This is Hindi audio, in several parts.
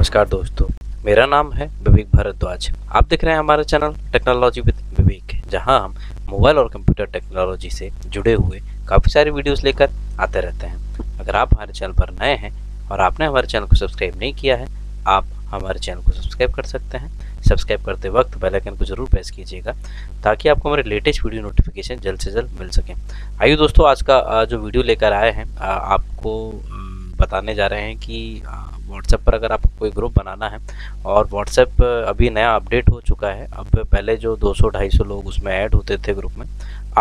नमस्कार दोस्तों, मेरा नाम है विवेक भारद्वाज। आप देख रहे हैं हमारा चैनल टेक्नोलॉजी विद विवेक, जहां हम मोबाइल और कंप्यूटर टेक्नोलॉजी से जुड़े हुए काफ़ी सारे वीडियोस लेकर आते रहते हैं। अगर आप हमारे चैनल पर नए हैं और आपने हमारे चैनल को सब्सक्राइब नहीं किया है, आप हमारे चैनल को सब्सक्राइब कर सकते हैं। सब्सक्राइब करते वक्त बेल आइकन को जरूर प्रेस कीजिएगा ताकि आपको हमारे लेटेस्ट वीडियो नोटिफिकेशन जल्द से जल्द मिल सके। आइए दोस्तों, आज का जो वीडियो लेकर आए हैं, आपको बताने जा रहे हैं कि व्हाट्सएप पर अगर आपको कोई ग्रुप बनाना है, और व्हाट्सएप अभी नया अपडेट हो चुका है। अब पहले जो 200-250 लोग उसमें ऐड होते थे ग्रुप में,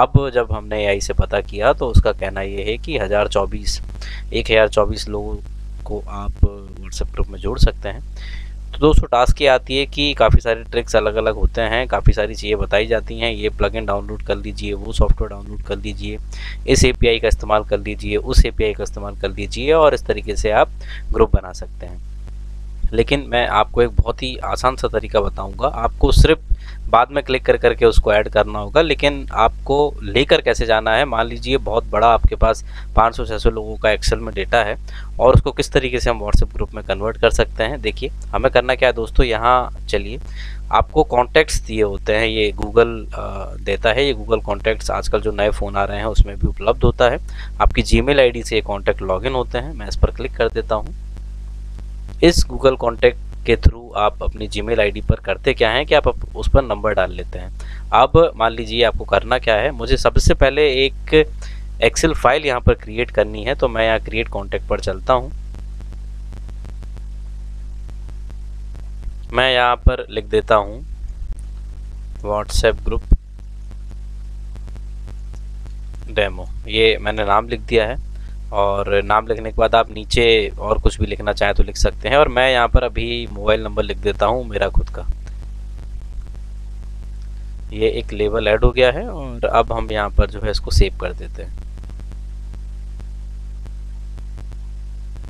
अब जब हमने एआई से पता किया तो उसका कहना ये है कि 1024 लोगों को आप व्हाट्सएप ग्रुप में जोड़ सकते हैं। तो 200 टास्क ये आती है कि काफ़ी सारे ट्रिक्स अलग अलग होते हैं, काफ़ी सारी चीज़ें बताई जाती हैं। ये प्लगइन डाउनलोड कर लीजिए, वो सॉफ्टवेयर डाउनलोड कर लीजिए, इस एपीआई का इस्तेमाल कर लीजिए, उस एपीआई का इस्तेमाल कर लीजिए, और इस तरीके से आप ग्रुप बना सकते हैं। लेकिन मैं आपको एक बहुत ही आसान सा तरीका बताऊंगा। आपको सिर्फ बाद में क्लिक कर करके उसको ऐड करना होगा, लेकिन आपको लेकर कैसे जाना है। मान लीजिए बहुत बड़ा आपके पास 500-600 लोगों का एक्सेल में डेटा है, और उसको किस तरीके से हम व्हाट्सएप ग्रुप में कन्वर्ट कर सकते हैं। देखिए हमें करना क्या है दोस्तों, यहाँ चलिए। आपको कॉन्टैक्ट्स दिए होते हैं, ये गूगल देता है। ये गूगल कॉन्टैक्ट्स आजकल जो नए फ़ोन आ रहे हैं उसमें भी उपलब्ध होता है। आपकी जीमेल आईडी से ये कॉन्टैक्ट लॉगिन होते हैं। मैं इस पर क्लिक कर देता हूँ। इस गूगल कॉन्टैक्ट के थ्रू आप अपनी जीमेल आईडी पर करते क्या हैं कि आप उस पर नंबर डाल लेते हैं। अब मान लीजिए आपको करना क्या है, मुझे सबसे पहले एक एक्सेल फाइल यहाँ पर क्रिएट करनी है। तो मैं यहाँ क्रिएट कॉन्टैक्ट पर चलता हूँ। मैं यहाँ पर लिख देता हूँ व्हाट्सएप ग्रुप डेमो, ये मैंने नाम लिख दिया है। और नाम लिखने के बाद आप नीचे और कुछ भी लिखना चाहें तो लिख सकते हैं। और मैं यहाँ पर अभी मोबाइल नंबर लिख देता हूँ मेरा खुद का। ये एक लेबल ऐड हो गया है, और अब हम यहाँ पर जो है इसको सेव कर देते हैं।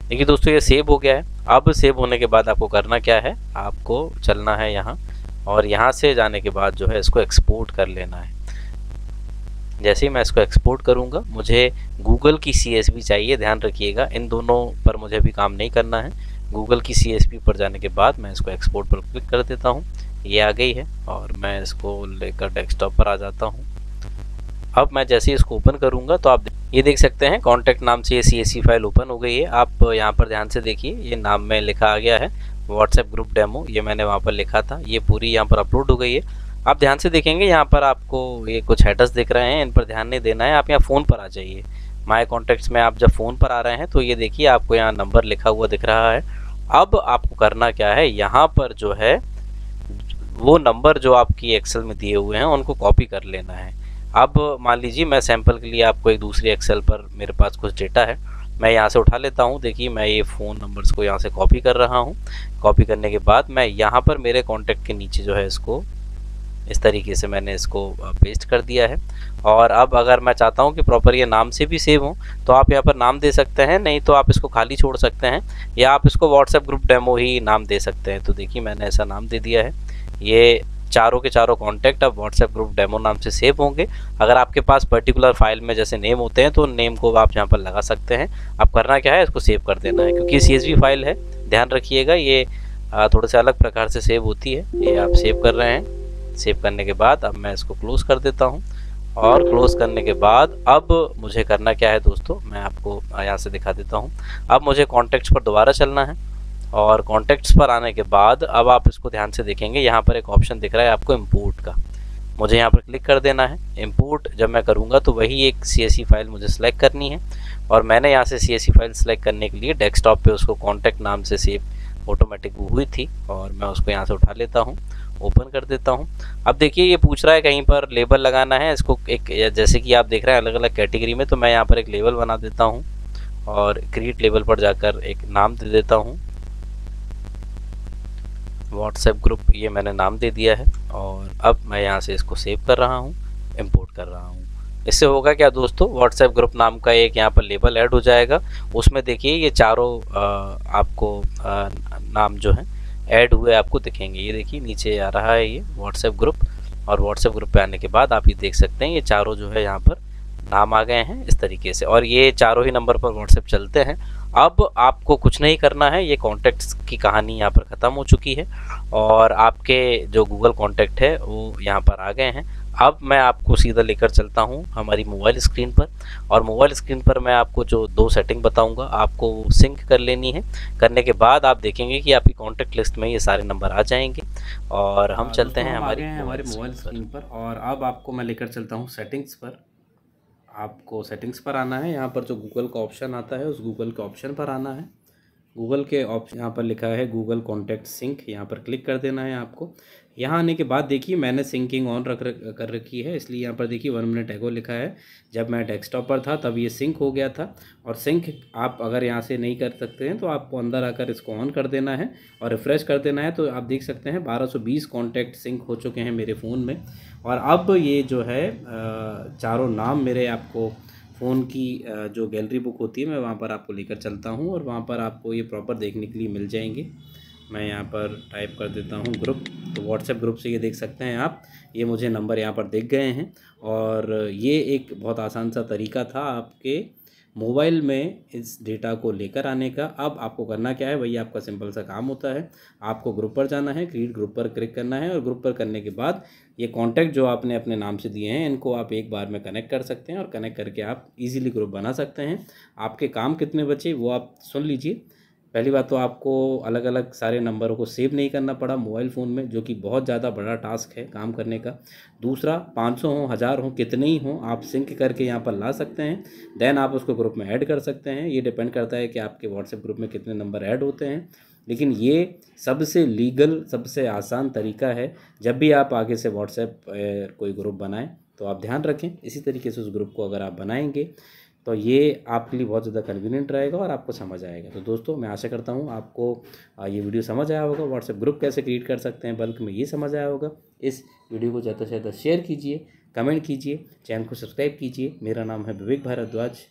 देखिए दोस्तों, ये सेव हो गया है। अब सेव होने के बाद आपको करना क्या है, आपको चलना है यहाँ, और यहाँ से जाने के बाद जो है इसको एक्सपोर्ट कर लेना है। जैसे ही मैं इसको एक्सपोर्ट करूंगा, मुझे गूगल की CSV चाहिए। ध्यान रखिएगा, इन दोनों पर मुझे अभी काम नहीं करना है। गूगल की CSV पर जाने के बाद मैं इसको एक्सपोर्ट पर क्लिक कर देता हूं। ये आ गई है, और मैं इसको लेकर डेस्कटॉप पर आ जाता हूं। अब मैं जैसे ही इसको ओपन करूंगा तो आप ये देख सकते हैं, कॉन्टैक्ट नाम से ये CSV फाइल ओपन हो गई है। आप यहाँ पर ध्यान से देखिए, ये नाम में लिखा आ गया है व्हाट्सएप ग्रुप डेमो। ये मैंने वहाँ पर लिखा था, ये पूरी यहाँ पर अपलोड हो गई है। आप ध्यान से देखेंगे यहाँ पर आपको ये कुछ हेडर्स दिख रहे हैं, इन पर ध्यान नहीं देना है। आप यहाँ फ़ोन पर आ जाइए, माय कॉन्टैक्ट्स में आप जब फ़ोन पर आ रहे हैं तो ये देखिए आपको यहाँ नंबर लिखा हुआ दिख रहा है। अब आपको करना क्या है, यहाँ पर जो है वो नंबर जो आपकी एक्सेल में दिए हुए हैं उनको कॉपी कर लेना है। अब मान लीजिए मैं सैंपल के लिए आपको एक दूसरी एक्सेल पर, मेरे पास कुछ डेटा है, मैं यहाँ से उठा लेता हूँ। देखिए मैं ये फ़ोन नंबर्स को यहाँ से कॉपी कर रहा हूँ। कॉपी करने के बाद मैं यहाँ पर मेरे कॉन्टैक्ट के नीचे जो है इसको इस तरीके से मैंने इसको पेस्ट कर दिया है। और अब अगर मैं चाहता हूं कि प्रॉपर ये नाम से भी सेव हो तो आप यहां पर नाम दे सकते हैं, नहीं तो आप इसको खाली छोड़ सकते हैं, या आप इसको व्हाट्सएप ग्रुप डेमो ही नाम दे सकते हैं। तो देखिए मैंने ऐसा नाम दे दिया है। ये चारों के चारों कॉन्टैक्ट अब व्हाट्सएप ग्रुप डेमो नाम से सेव होंगे। अगर आपके पास पर्टिकुलर फाइल में जैसे नेम होते हैं तो नेम को आप यहाँ पर लगा सकते हैं। आप करना क्या है, इसको सेव कर देना है, क्योंकि CSV फाइल है। ध्यान रखिएगा ये थोड़े से अलग प्रकार से सेव होती है। ये आप सेव कर रहे हैं। सेव करने के बाद अब मैं इसको क्लोज कर देता हूं, और क्लोज करने के बाद अब मुझे करना क्या है दोस्तों, मैं आपको यहां से दिखा देता हूं। अब मुझे कॉन्टैक्ट्स पर दोबारा चलना है, और कॉन्टैक्ट्स पर आने के बाद अब आप इसको ध्यान से देखेंगे, यहां पर एक ऑप्शन दिख रहा है आपको इम्पोर्ट का। मुझे यहाँ पर क्लिक कर देना है। इम्पोर्ट जब मैं करूँगा तो वही एक CSV फाइल मुझे सेलेक्ट करनी है, और मैंने यहाँ से CSV फाइल सेलेक्ट करने के लिए डेस्कटॉप पे उसको कॉन्टैक्ट नाम से सेव ऑटोमेटिक हुई थी, और मैं उसको यहाँ से उठा लेता हूँ, ओपन कर देता हूं। अब देखिए ये पूछ रहा है कहीं पर लेबल लगाना है इसको, एक जैसे कि आप देख रहे हैं अलग अलग कैटेगरी में। तो मैं यहाँ पर एक लेबल बना देता हूं, और क्रिएट लेबल पर जाकर एक नाम दे देता हूं व्हाट्सएप ग्रुप। ये मैंने नाम दे दिया है, और अब मैं यहाँ से इसको सेव कर रहा हूँ, इम्पोर्ट कर रहा हूँ। इससे होगा क्या दोस्तों, व्हाट्सएप ग्रुप नाम का एक यहाँ पर लेबल ऐड हो जाएगा। उसमें देखिए ये चारों आपको नाम जो है ऐड हुए आपको दिखेंगे। ये देखिए नीचे आ रहा है ये व्हाट्सएप ग्रुप, और व्हाट्सएप ग्रुप पे आने के बाद आप ये देख सकते हैं ये चारों जो है यहाँ पर नाम आ गए हैं इस तरीके से, और ये चारों ही नंबर पर व्हाट्सएप चलते हैं। अब आपको कुछ नहीं करना है, ये कॉन्टैक्ट्स की कहानी यहाँ पर ख़त्म हो चुकी है और आपके जो गूगल कॉन्टैक्ट है वो यहाँ पर आ गए हैं। अब मैं आपको सीधा लेकर चलता हूँ हमारी मोबाइल स्क्रीन पर, और मोबाइल स्क्रीन पर मैं आपको जो दो सेटिंग बताऊँगा आपको सिंक कर लेनी है। करने के बाद आप देखेंगे कि आपकी कॉन्टैक्ट लिस्ट में ये सारे नंबर आ जाएंगे। और हम चलते हैं हमारे मोबाइल स्क्रीन पर, और अब आपको मैं लेकर चलता हूँ सेटिंग्स पर। आपको सेटिंग्स पर आना है, यहाँ पर जो गूगल का ऑप्शन आता है उस गूगल के ऑप्शन पर आना है। गूगल के ऑप्शन यहाँ पर लिखा है गूगल कॉन्टैक्ट सिंक, यहाँ पर क्लिक कर देना है आपको। यहाँ आने के बाद देखिए मैंने सिंकिंग ऑन कर रखी है, इसलिए यहाँ पर देखिए 1 मिनट एगो लिखा है। जब मैं डेस्कटॉप पर था तब ये सिंक हो गया था, और सिंक आप अगर यहाँ से नहीं कर सकते हैं तो आपको अंदर आकर इसको ऑन कर देना है और रिफ़्रेश कर देना है। तो आप देख सकते हैं 1220 कॉन्टैक्ट सिंक हो चुके हैं मेरे फ़ोन में। और अब ये जो है चारों नाम मेरे आपको फ़ोन की जो गैलरी बुक होती है मैं वहाँ पर आपको लेकर चलता हूँ, और वहाँ पर आपको ये प्रॉपर देखने के लिए मिल जाएंगे। मैं यहाँ पर टाइप कर देता हूँ ग्रुप, तो व्हाट्सएप ग्रुप से ये देख सकते हैं आप, ये मुझे नंबर यहाँ पर दिख गए हैं। और ये एक बहुत आसान सा तरीका था आपके मोबाइल में इस डेटा को लेकर आने का। अब आपको करना क्या है, वही आपका सिंपल सा काम होता है। आपको ग्रुप पर जाना है, क्रिएट ग्रुप पर क्लिक करना है, और ग्रुप पर करने के बाद ये कॉन्टैक्ट जो आपने अपने नाम से दिए हैं इनको आप एक बार में कनेक्ट कर सकते हैं, और कनेक्ट करके आप इजीली ग्रुप बना सकते हैं। आपके काम कितने बचे वो आप सुन लीजिए। पहली बात तो आपको अलग अलग सारे नंबरों को सेव नहीं करना पड़ा मोबाइल फ़ोन में, जो कि बहुत ज़्यादा बड़ा टास्क है काम करने का। दूसरा 500 हो, 1000 हो, कितने ही हो, आप सिंक करके यहाँ पर ला सकते हैं। देन आप उसको ग्रुप में ऐड कर सकते हैं। ये डिपेंड करता है कि आपके व्हाट्सएप ग्रुप में कितने नंबर ऐड होते हैं, लेकिन ये सबसे लीगल सबसे आसान तरीका है। जब भी आप आगे से व्हाट्सएप कोई ग्रुप बनाएँ तो आप ध्यान रखें, इसी तरीके से उस ग्रुप को अगर आप बनाएंगे तो ये आपके लिए बहुत ज़्यादा कन्वीनियंट रहेगा और आपको समझ आएगा। तो दोस्तों मैं आशा करता हूँ आपको ये वीडियो समझ आया होगा, व्हाट्सएप ग्रुप कैसे क्रिएट कर सकते हैं बल्क में ये समझ आया होगा। इस वीडियो को ज़्यादा से ज़्यादा शेयर कीजिए, कमेंट कीजिए, चैनल को सब्सक्राइब कीजिए। मेरा नाम है विवेक भारद्वाज।